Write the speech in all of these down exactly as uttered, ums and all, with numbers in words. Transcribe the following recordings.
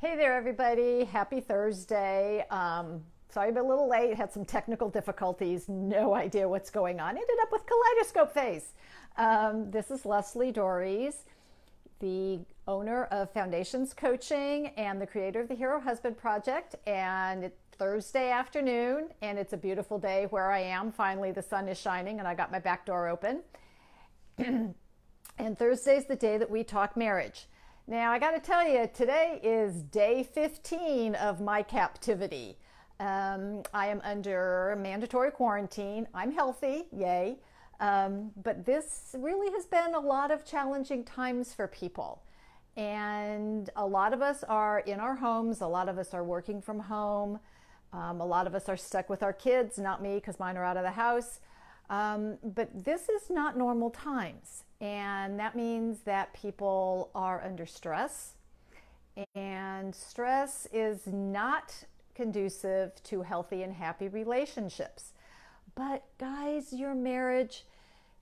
Hey there, everybody. Happy Thursday. Um, sorry I'm a little late, had some technical difficulties, no idea what's going on. Ended up with kaleidoscope face. Um, this is Leslie Dorries, the owner of Foundations Coaching and the creator of the Hero Husband Project. And it's Thursday afternoon, and it's a beautiful day where I am. Finally, the sun is shining, and I got my back door open. And Thursday's the day that we talk marriage. Now, I got to tell you, today is day fifteen of my captivity. Um, I am under mandatory quarantine. I'm healthy, yay. Um, but this really has been a lot of challenging times for people. And a lot of us are in our homes. A lot of us are working from home. Um, a lot of us are stuck with our kids, not me, because mine are out of the house. Um, but this is not normal times. And that means that people are under stress, and stress is not conducive to healthy and happy relationships. But guys, your marriage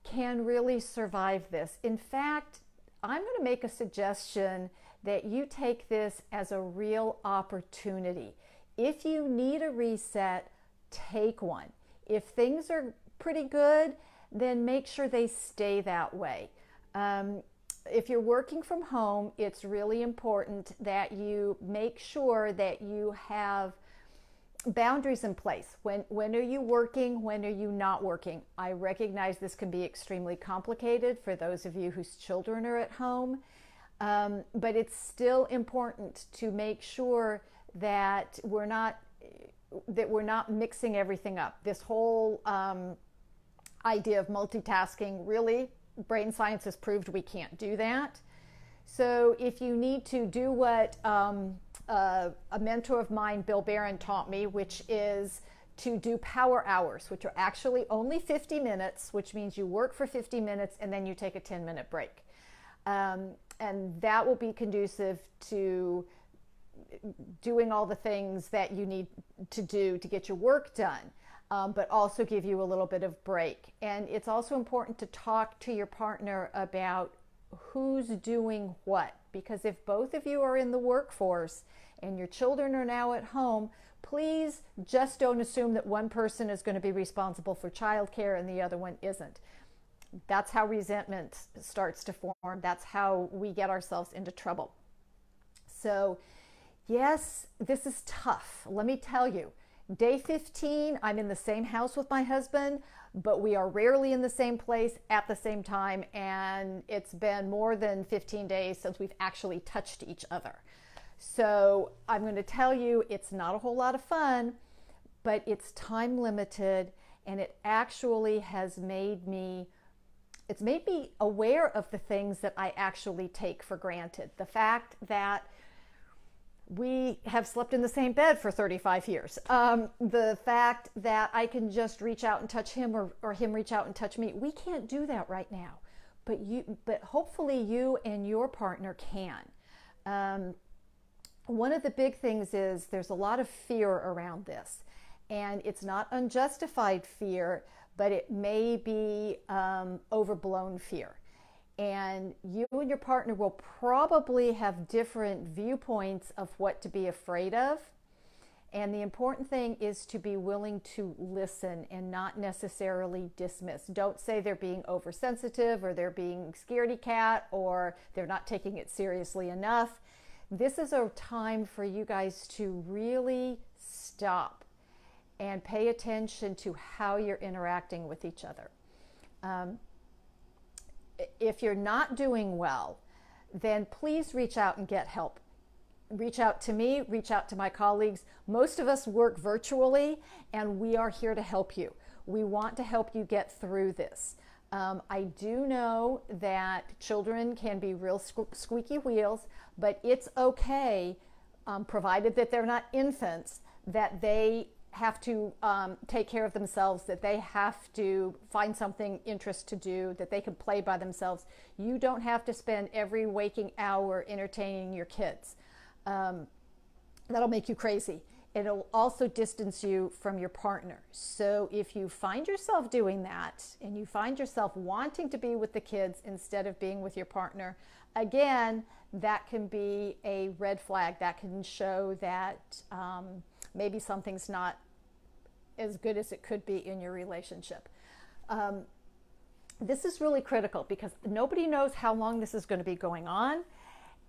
can really survive this. In fact, I'm going to make a suggestion that you take this as a real opportunity. If you need a reset, take one. If things are pretty good, then make sure they stay that way. Um, if you're working from home, it's really important that you make sure that you have boundaries in place. When, when are you working? When are you not working? I recognize this can be extremely complicated for those of you whose children are at home, um, but it's still important to make sure that we're not, that we're not mixing everything up. This whole um, idea of multitasking, really, brain science has proved we can't do that. So if you need to do what um, uh, a mentor of mine, Bill Barron, taught me, which is to do power hours, which are actually only fifty minutes, which means you work for fifty minutes and then you take a ten minute break. Um, and that will be conducive to doing all the things that you need to do to get your work done. Um, but also give you a little bit of break. And it's also important to talk to your partner about who's doing what, because if both of you are in the workforce and your children are now at home, please just don't assume that one person is going to be responsible for childcare and the other one isn't. That's how resentment starts to form. That's how we get ourselves into trouble. So yes, this is tough. Let me tell you. Day fifteen, I'm in the same house with my husband, but we are rarely in the same place at the same time, and it's been more than fifteen days since we've actually touched each other. So I'm going to tell you, it's not a whole lot of fun, but it's time limited, and it actually has made me, it's made me aware of the things that I actually take for granted. The fact that we have slept in the same bed for thirty-five years. Um, the fact that I can just reach out and touch him, or, or him reach out and touch me, we can't do that right now. But you, but hopefully you and your partner can. Um, one of the big things is there's a lot of fear around this, and it's not unjustified fear, but it may be um, overblown fear. And you and your partner will probably have different viewpoints of what to be afraid of. And the important thing is to be willing to listen and not necessarily dismiss. Don't say they're being oversensitive, or they're being scaredy cat, or they're not taking it seriously enough. This is a time for you guys to really stop and pay attention to how you're interacting with each other. Um, If you're not doing well, then please reach out and get help. Reach out to me, reach out to my colleagues. Most of us work virtually, and we are here to help you. We want to help you get through this. Um, I do know that children can be real squeaky wheels, but it's okay, um, provided that they're not infants, that they have to um, take care of themselves, that they have to find something interest to do, that they can play by themselves. You don't have to spend every waking hour entertaining your kids. Um, that'll make you crazy. It'll also distance you from your partner. So if you find yourself doing that, and you find yourself wanting to be with the kids instead of being with your partner, again, that can be a red flag. That can show that um, maybe something's not as good as it could be in your relationship. Um, this is really critical because nobody knows how long this is going to be going on,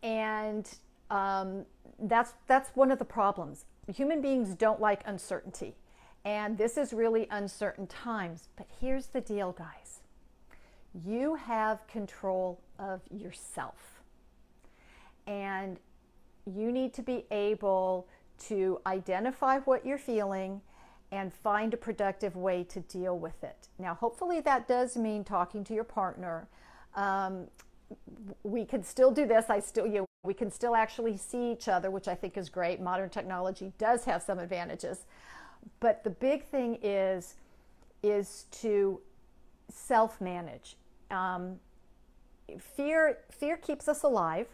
and um, that's that's one of the problems. Human beings don't like uncertainty, and this is really uncertain times. But here's the deal, guys. You have control of yourself, and you need to be able to identify what you're feeling and find a productive way to deal with it. Now, hopefully that does mean talking to your partner. Um, we can still do this. I still, you know, we can still actually see each other, which I think is great. Modern technology does have some advantages. But the big thing is, is to self-manage. Um, fear, fear keeps us alive,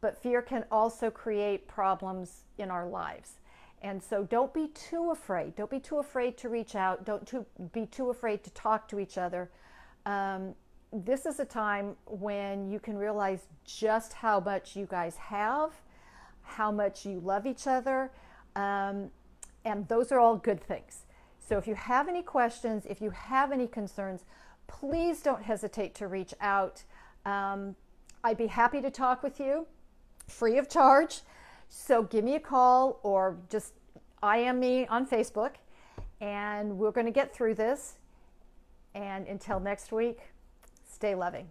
but fear can also create problems in our lives. And so don't be too afraid. Don't be too afraid to reach out. Don't too, be too afraid to talk to each other. Um, this is a time when you can realize just how much you guys have, how much you love each other, um, and those are all good things. So if you have any questions, if you have any concerns, please don't hesitate to reach out. Um, I'd be happy to talk with you, free of charge. So give me a call or just I M me on Facebook, and we're going to get through this. And until next week, stay loving.